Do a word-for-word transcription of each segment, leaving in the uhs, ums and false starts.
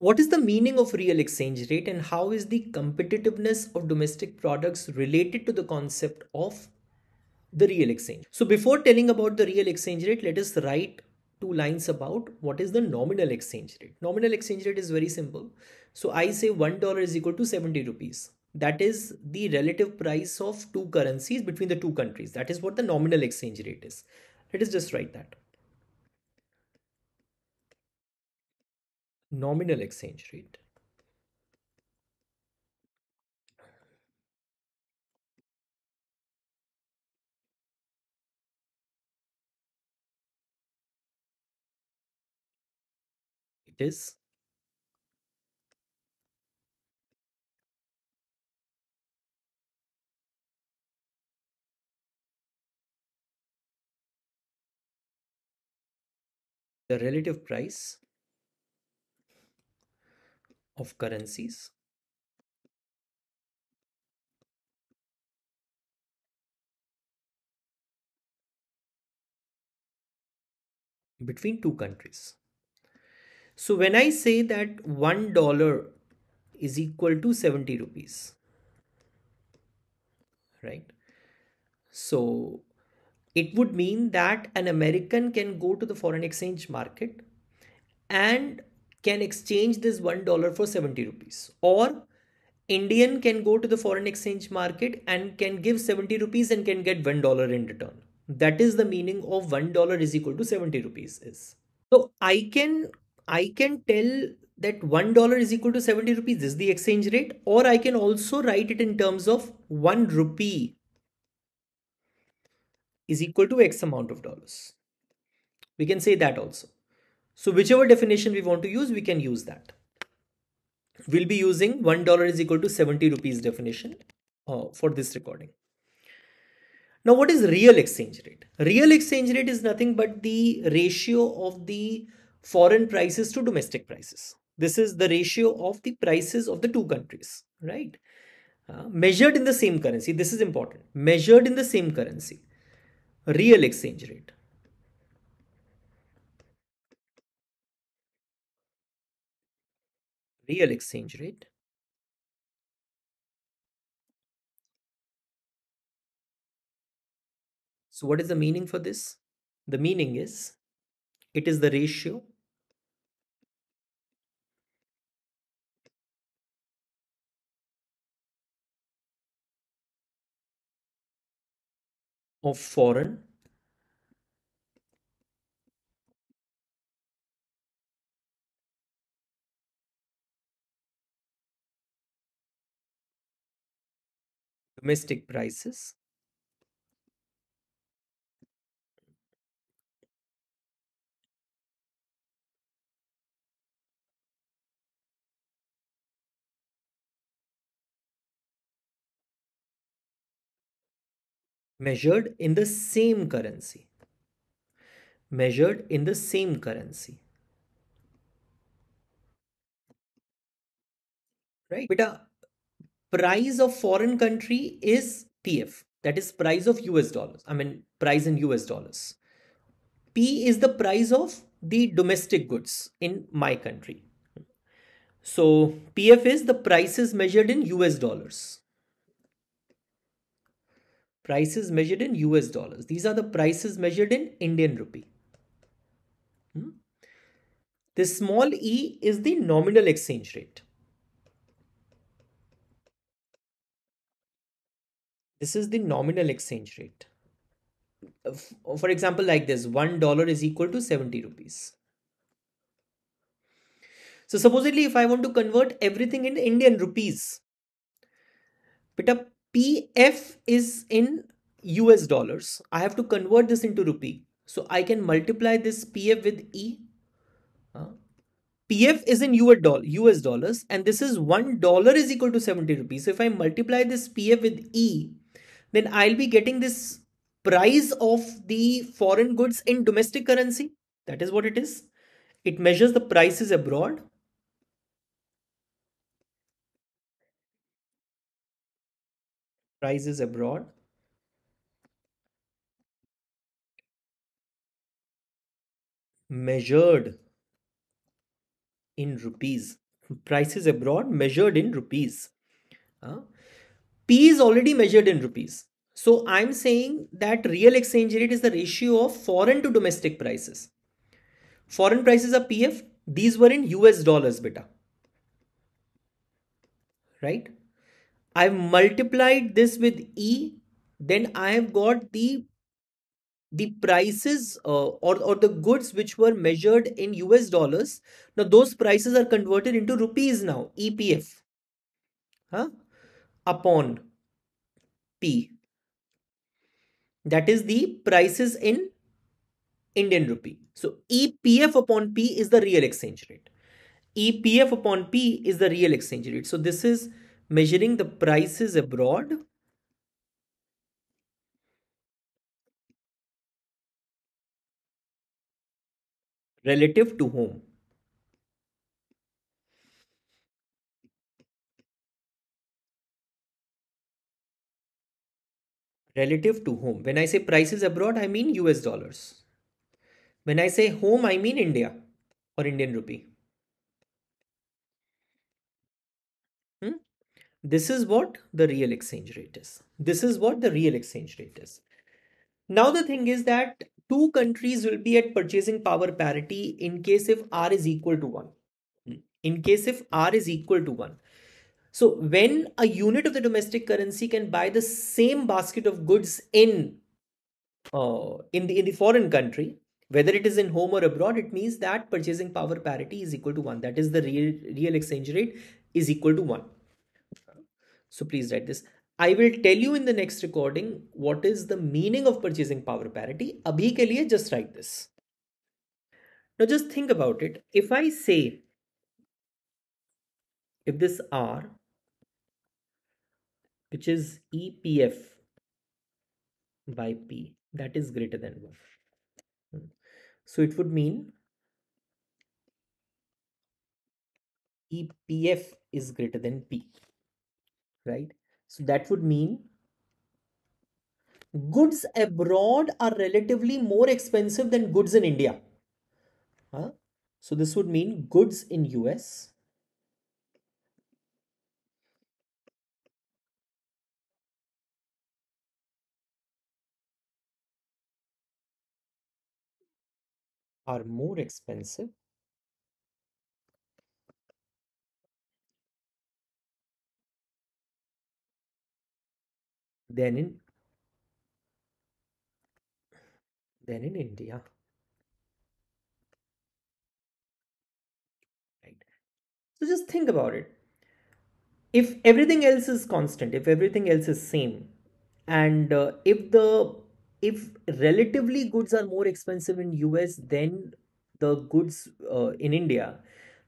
What is the meaning of real exchange rate, and how is the competitiveness of domestic products related to the concept of the real exchange? So before telling about the real exchange rate, let us write two lines about what is the nominal exchange rate. Nominal exchange rate is very simple. So I say one dollar is equal to seventy rupees. That is the relative price of two currencies between the two countries. That is what the nominal exchange rate is. Let us just write that. Nominal exchange rate. It is the relative price of currencies between two countries. So when I say that one dollar is equal to seventy rupees, right? So it would mean that an American can go to the foreign exchange market and can exchange this one dollar for seventy rupees, or Indian can go to the foreign exchange market and can give seventy rupees and can get one dollar in return. That is the meaning of one dollar is equal to seventy rupees is. So I can, I can tell that one dollar is equal to seventy rupees is the exchange rate, or I can also write it in terms of one rupee is equal to X amount of dollars. We can say that also. So whichever definition we want to use, we can use that. We'll be using one dollar is equal to seventy rupees definition uh, for this recording. Now, what is real exchange rate? Real exchange rate is nothing but the ratio of the foreign prices to domestic prices. This is the ratio of the prices of the two countries, right? Uh, measured in the same currency. This is important. Measured in the same currency. Real exchange rate. Real exchange rate . So what is the meaning for this? The meaning is, it is the ratio of foreign domestic prices measured in the same currency, measured in the same currency. Right? Beta, price of foreign country is P F, that is price of U S dollars. I mean, price in U S dollars. P is the price of the domestic goods in my country. So P F is the prices measured in U S dollars. Prices measured in U S dollars. These are the prices measured in Indian rupee. Hmm? This small e is the nominal exchange rate. This is the nominal exchange rate. For example, like this, one dollar is equal to seventy rupees. So supposedly, if I want to convert everything in Indian rupees, but P F is in U S dollars. I have to convert this into rupee. So I can multiply this P F with E. Uh, P F is in U S dollars, and this is one dollar is equal to seventy rupees. So if I multiply this P F with E, then I'll be getting this price of the foreign goods in domestic currency. That is what it is. It measures the prices abroad. Prices abroad. Measured in rupees. prices abroad measured in rupees. Uh, P is already measured in rupees. So I'm saying that real exchange rate is the ratio of foreign to domestic prices. Foreign prices are P F. These were in U S dollars, beta. Right? I've multiplied this with E. Then I have got the the prices uh, or, or the goods which were measured in U S dollars. Now those prices are converted into rupees now, E P F, huh? Upon P. That is the prices in Indian rupee. So E P F upon P is the real exchange rate. E P F upon P is the real exchange rate. So this is measuring the prices abroad relative to home. Relative to home. When I say prices abroad, I mean U S dollars. When I say home, I mean India or Indian rupee. Hmm? This is what the real exchange rate is. This is what the real exchange rate is. Now the thing is that two countries will be at purchasing power parity in case if R is equal to one. In case if R is equal to one. So when a unit of the domestic currency can buy the same basket of goods in, uh, in, the, in the foreign country, whether it is in home or abroad, it means that purchasing power parity is equal to one. That is the real, real exchange rate is equal to one. So please write this. I will tell you in the next recording what is the meaning of purchasing power parity. Abhi ke liye just write this. Now just think about it. If I say, if this R, which is E P F by P, that is greater than one. So it would mean E P F is greater than P, right? So that would mean goods abroad are relatively more expensive than goods in India. Huh? So this would mean goods in U S are more expensive than in than in India, right? So just think about it. If everything else is constant, if everything else is same, and uh, if the if relatively goods are more expensive in U S than the goods uh, in India,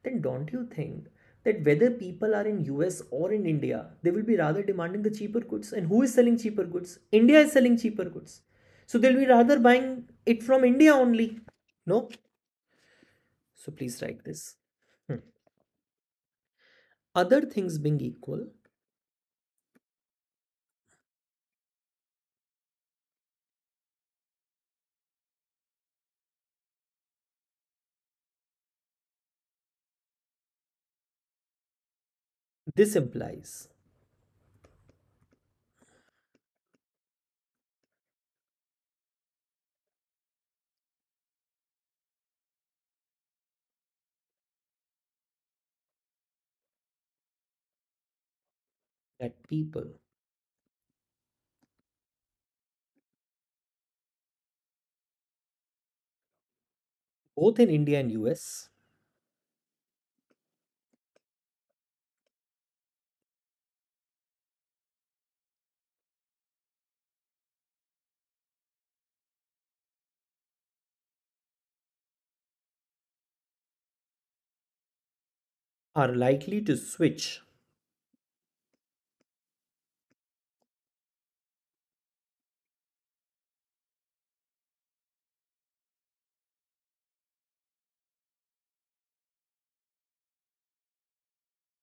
then don't you think that whether people are in U S or in India, they will be rather demanding the cheaper goods? And who is selling cheaper goods? India is selling cheaper goods. So they'll be rather buying it from India only. No? So please write this. Hmm. Other things being equal, this implies that people both in India and U S are likely to switch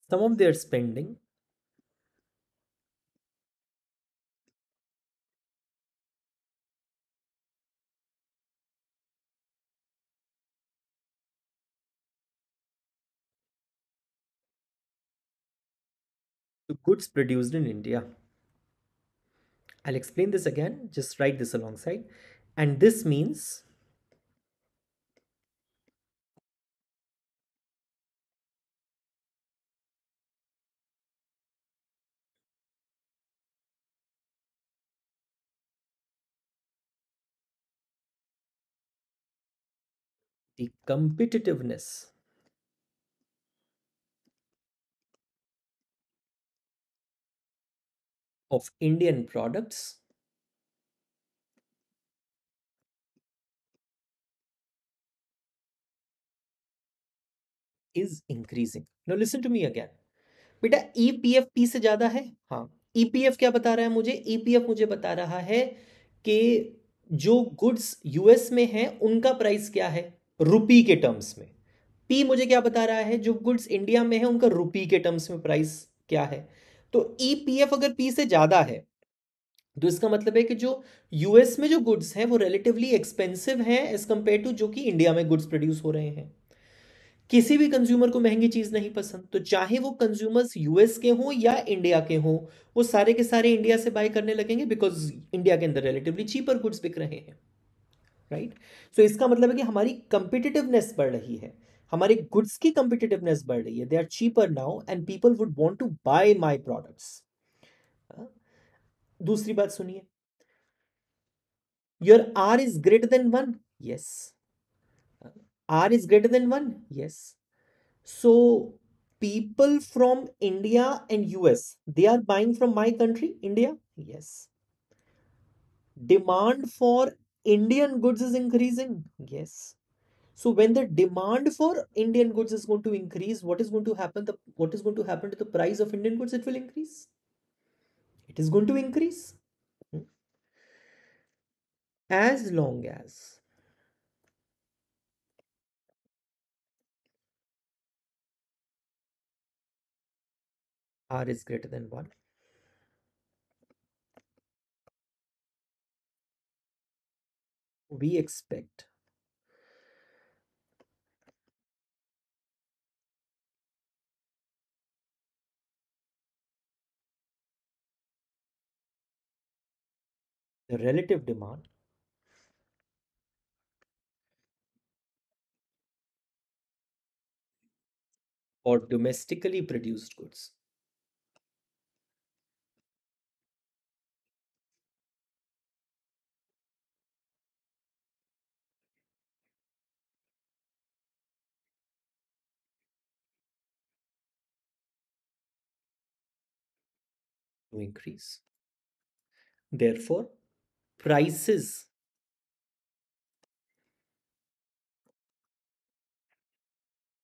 some of their spending to goods produced in India. I'll explain this again, just write this alongside. And this means the competitiveness of Indian products is increasing. Now listen to me again. बेटा E P F P से ज्यादा है? हाँ, E P F क्या बता रहा है मुझे? E P F मुझे बता रहा है कि जो गुड्स यूएस में हैं उनका प्राइस क्या है रुपी के टर्म्स में। P मुझे क्या बता रहा है? जो गुड्स इंडिया में है उनका रुपी के टर्म्स में प्राइस क्या है। तो E P F अगर P से ज्यादा है तो इसका मतलब है कि जो यूएस में जो गुड्स हैं वो रिलेटिवली एक्सपेंसिव हैं एज कंपेयर टू जो कि इंडिया में गुड्स प्रोड्यूस हो रहे हैं। किसी भी कंज्यूमर को महंगी चीज नहीं पसंद, तो चाहे वो कंज्यूमर्स यूएस के हों या इंडिया के हों वो सारे के सारे इंडिया से बाय करने लगेंगे बिकॉज इंडिया के अंदर रिलेटिवली चीपर गुड्स बिक रहे हैं, राइट right? सो so, इसका मतलब है कि हमारी कंपिटिटिवनेस बढ़ रही है, हमारे गुड्स की कंपिटिटिवनेस बढ़ रही है। They are cheaper now and people would want to buy my products. दूसरी बात सुनिए, your R is greater than one, yes. R is greater than one, yes. So people from India and US they are buying from my country India, yes. Demand for Indian goods is increasing, yes. So when the demand for Indian goods is going to increase, what is going to happen? The what is going to happen to the price of Indian goods? It will increase. It is going to increase. As long as R is greater than one. We expect the relative demand for domestically produced goods to increase. Therefore, prices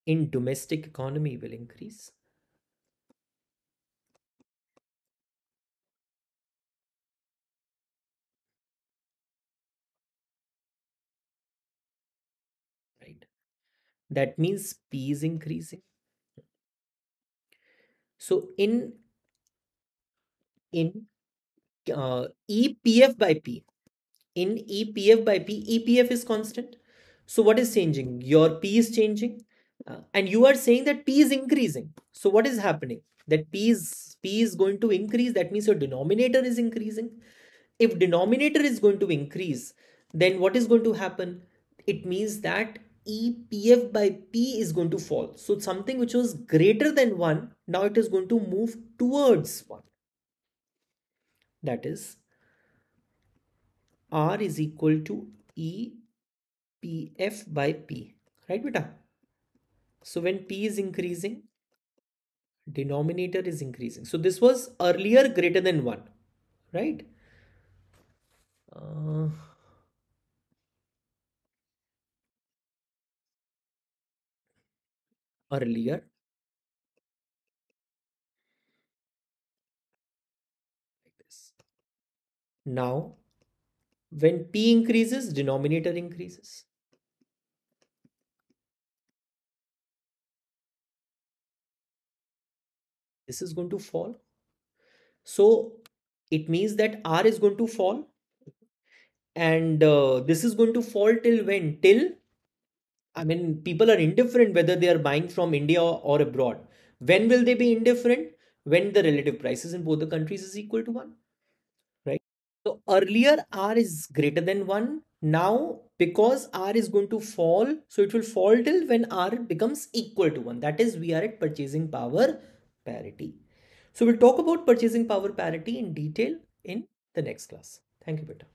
in domestic economy will increase. Right? That means P is increasing. So in in uh, E P F by P, in E P F by P, E P F is constant. So what is changing? Your P is changing uh, and you are saying that P is increasing. So what is happening? That P is, P is going to increase. That means your denominator is increasing. If denominator is going to increase, then what is going to happen? It means that E P F by P is going to fall. So something which was greater than one, now it is going to move towards one. That is, R is equal to E P F by P, right beta? So when P is increasing, denominator is increasing. So this was earlier greater than one, right? Uh, earlier. Now, when P increases, denominator increases. This is going to fall. So, it means that R is going to fall. And uh, this is going to fall till when? Till, I mean, people are indifferent whether they are buying from India or, or abroad. When will they be indifferent? when the relative prices in both the countries is equal to one, right? So earlier R is greater than one. Now, because R is going to fall, so it will fall till when R becomes equal to one. That is, we are at purchasing power parity. So we'll talk about purchasing power parity in detail in the next class. Thank you, beta.